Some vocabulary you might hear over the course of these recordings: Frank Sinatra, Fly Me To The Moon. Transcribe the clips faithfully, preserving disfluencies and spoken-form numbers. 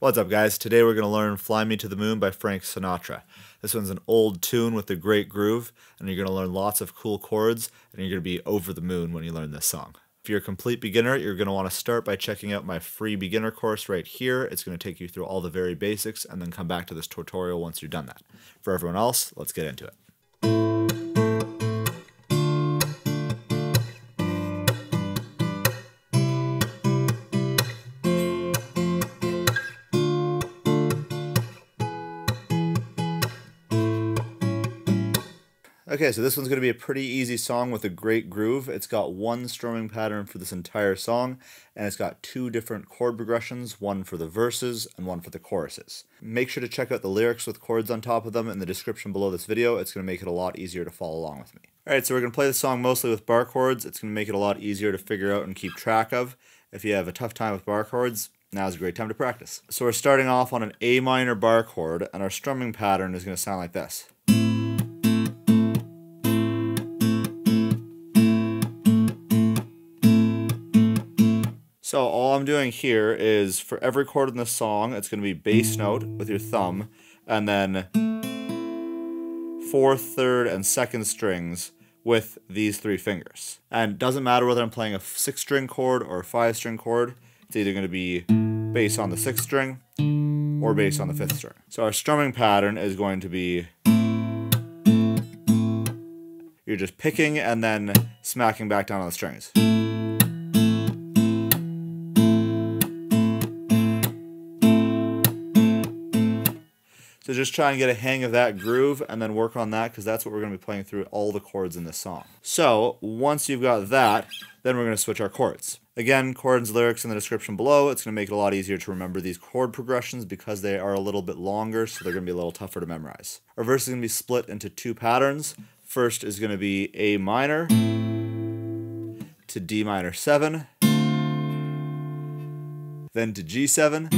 What's up, guys? Today we're going to learn Fly Me to the Moon by Frank Sinatra. This one's an old tune with a great groove, and you're going to learn lots of cool chords, and you're going to be over the moon when you learn this song. If you're a complete beginner, you're going to want to start by checking out my free beginner course right here. It's going to take you through all the very basics, and then come back to this tutorial once you've done that. For everyone else, let's get into it. Okay, so this one's going to be a pretty easy song with a great groove. It's got one strumming pattern for this entire song, and it's got two different chord progressions, one for the verses and one for the choruses. Make sure to check out the lyrics with chords on top of them in the description below this video. It's going to make it a lot easier to follow along with me. Alright, so we're going to play the song mostly with bar chords. It's going to make it a lot easier to figure out and keep track of. If you have a tough time with bar chords, now's a great time to practice. So we're starting off on an A minor bar chord, and our strumming pattern is going to sound like this. So all I'm doing here is, for every chord in the song, it's going to be bass note with your thumb, and then fourth, third, and second strings with these three fingers. And it doesn't matter whether I'm playing a six string chord or a five string chord, it's either going to be bass on the sixth string or bass on the fifth string. So our strumming pattern is going to be, you're just picking and then smacking back down on the strings. So just try and get a hang of that groove and then work on that, because that's what we're going to be playing through all the chords in this song. So once you've got that, then we're going to switch our chords. Again, chords, lyrics in the description below. It's going to make it a lot easier to remember these chord progressions because they are a little bit longer, so they're going to be a little tougher to memorize. Our verse is going to be split into two patterns. First is going to be A minor to D minor seven, then to G seven,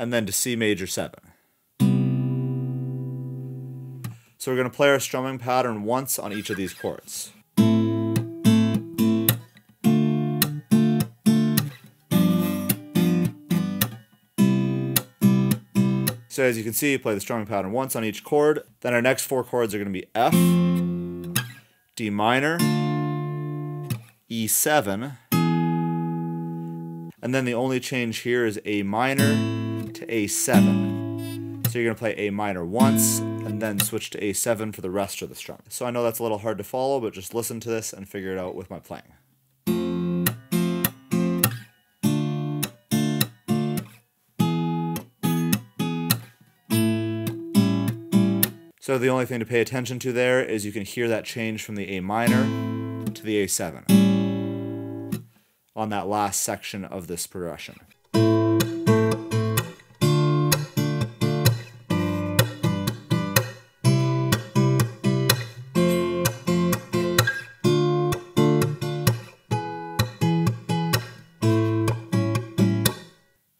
and then to C major seven. So we're going to play our strumming pattern once on each of these chords. So as you can see, play the strumming pattern once on each chord. Then our next four chords are going to be F, D minor, E seven, and then the only change here is A minor to A seven. So you're going to play A minor once and then switch to A seven for the rest of the strum. So I know that's a little hard to follow, but just listen to this and figure it out with my playing. So the only thing to pay attention to there is you can hear that change from the A minor to the A seven on that last section of this progression.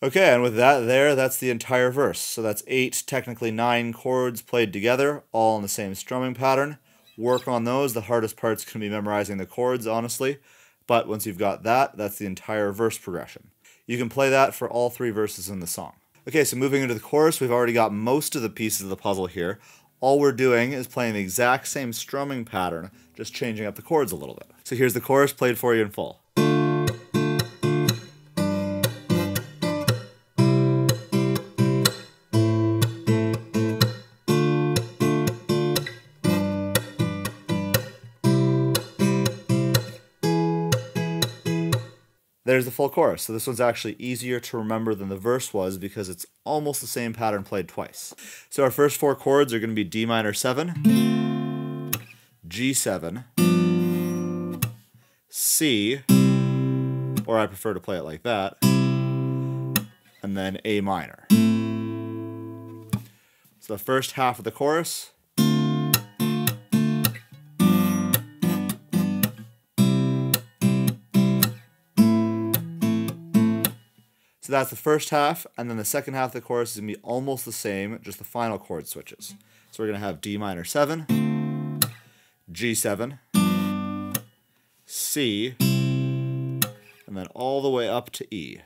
Okay, and with that there, that's the entire verse. So that's eight, technically nine chords played together, all in the same strumming pattern. Work on those. The hardest part's going to be memorizing the chords, honestly. But once you've got that, that's the entire verse progression. You can play that for all three verses in the song. Okay, so moving into the chorus, we've already got most of the pieces of the puzzle here. All we're doing is playing the exact same strumming pattern, just changing up the chords a little bit. So here's the chorus played for you in full. There's the full chorus. So this one's actually easier to remember than the verse was because it's almost the same pattern played twice. So our first four chords are going to be D minor seven, G seven, C, or I prefer to play it like that, and then A minor. So the first half of the chorus. So that's the first half, and then the second half of the chorus is going to be almost the same, just the final chord switches. So we're going to have D minor seven, G seven, C, and then all the way up to E.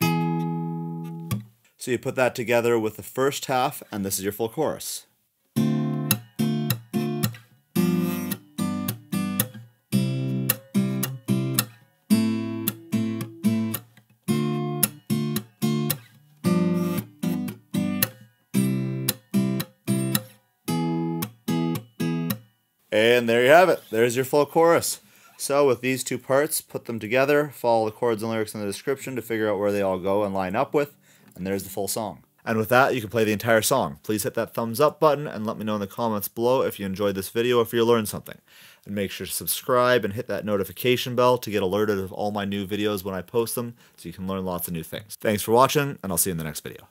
So you put that together with the first half, and this is your full chorus. And there you have it. There's your full chorus. So with these two parts, put them together, follow the chords and lyrics in the description to figure out where they all go and line up with, and there's the full song. And with that, you can play the entire song. Please hit that thumbs up button and let me know in the comments below if you enjoyed this video or if you learned something. And make sure to subscribe and hit that notification bell to get alerted of all my new videos when I post them so you can learn lots of new things. Thanks for watching, and I'll see you in the next video.